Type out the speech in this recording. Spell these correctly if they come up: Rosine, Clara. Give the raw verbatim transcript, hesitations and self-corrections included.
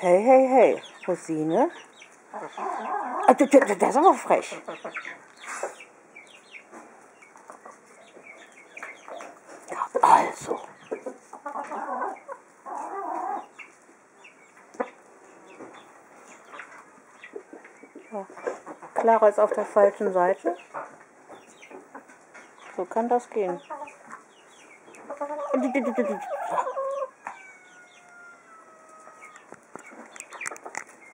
Hey, hey, hey, Rosine. Der ist aber frech. Also. Ja. Clara ist auf der falschen Seite. So kann das gehen.